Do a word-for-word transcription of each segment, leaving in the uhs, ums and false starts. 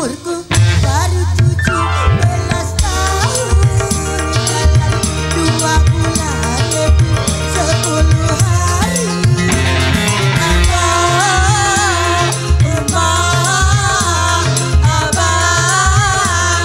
umurku baru tujuh belas tahun, dan dua bulan lebih sepuluh hari. Abah, Umar, Abah,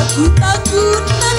aku takut.